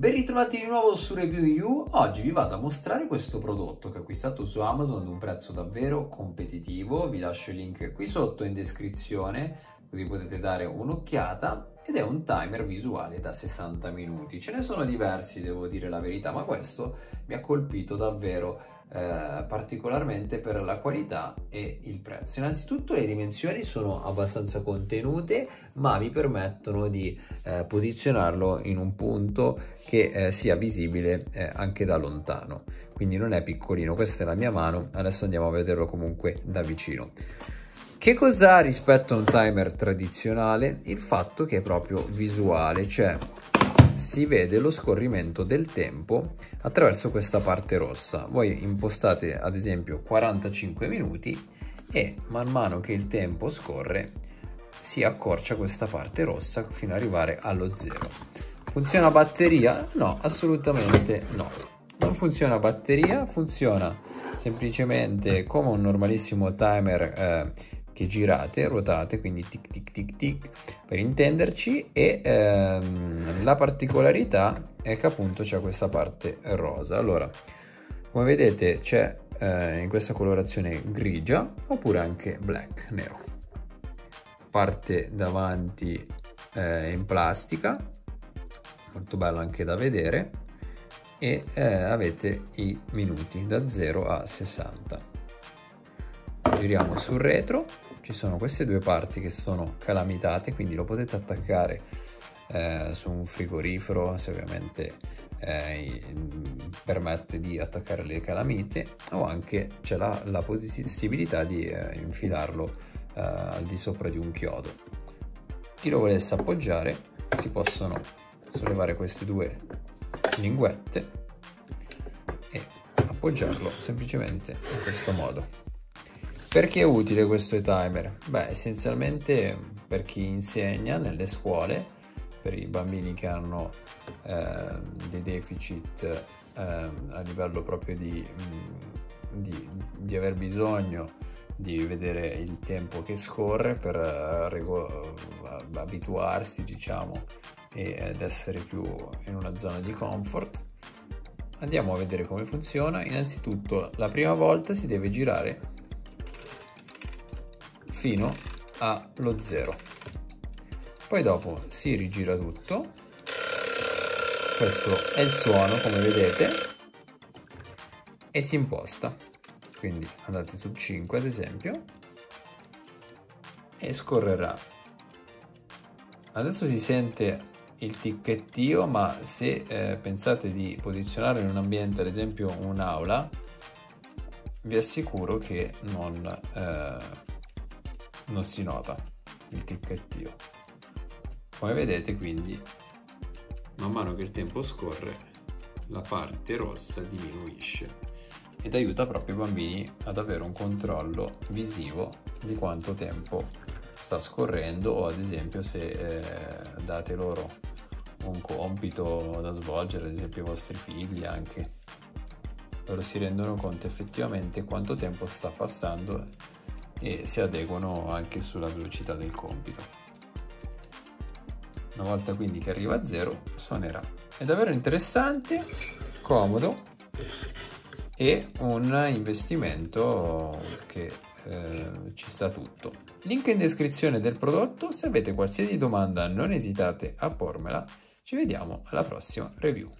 Ben ritrovati di nuovo su ReviewingYou. Oggi vi vado a mostrare questo prodotto che ho acquistato su Amazon ad un prezzo davvero competitivo. Vi lascio il link qui sotto in descrizione, così potete dare un'occhiata. Ed è un timer visuale da 60 minuti. Ce ne sono diversi, devo dire la verità, ma questo mi ha colpito davvero particolarmente per la qualità e il prezzo. Innanzitutto le dimensioni sono abbastanza contenute, ma vi permettono di posizionarlo in un punto che sia visibile anche da lontano. Quindi non è piccolino, questa è la mia mano, adesso andiamo a vederlo comunque da vicino. Che cos'ha rispetto a un timer tradizionale? Il fatto che è proprio visuale, cioè si vede lo scorrimento del tempo attraverso questa parte rossa. Voi impostate ad esempio 45 minuti e man mano che il tempo scorre si accorcia questa parte rossa fino ad arrivare allo zero. Funziona a batteria? No, assolutamente no. Non funziona batteria, funziona semplicemente come un normalissimo timer che girate, ruotate, quindi tic tic tic tic per intenderci, e la particolarità è che appunto c'è questa parte rosa. Allora, come vedete c'è in questa colorazione grigia oppure anche black, nero. Parte davanti in plastica, molto bello anche da vedere. E avete i minuti da 0 a 60. Giriamo sul retro, ci sono queste due parti che sono calamitate, quindi lo potete attaccare su un frigorifero se ovviamente permette di attaccare le calamite, o anche c'è la possibilità di infilarlo al di sopra di un chiodo. Chi lo volesse appoggiare si possono sollevare queste due linguette e appoggiarlo semplicemente in questo modo. Perché è utile questo timer? Beh, essenzialmente per chi insegna nelle scuole, per i bambini che hanno dei deficit a livello proprio di aver bisogno di vedere il tempo che scorre per abituarsi, diciamo, ed essere più in una zona di comfort. Andiamo a vedere come funziona. Innanzitutto la prima volta si deve girare fino allo zero, poi dopo si rigira tutto. Questo è il suono, come vedete, e si imposta. Quindi andate su 5 ad esempio e scorrerà. Adesso si sente il ticchettio, ma se pensate di posizionarlo in un ambiente, ad esempio un'aula, vi assicuro che non si nota il ticchettio. Come vedete, quindi man mano che il tempo scorre la parte rossa diminuisce ed aiuta proprio i bambini ad avere un controllo visivo di quanto tempo sta scorrendo, o ad esempio se date loro un compito da svolgere, ad esempio i vostri figli, anche loro si rendono conto effettivamente quanto tempo sta passando e si adeguano anche sulla velocità del compito. Una volta quindi che arriva a zero, suonerà. È davvero interessante, comodo e un investimento che ci sta tutto. Link in descrizione del prodotto. Se avete qualsiasi domanda non esitate a pormela. Ci vediamo alla prossima review.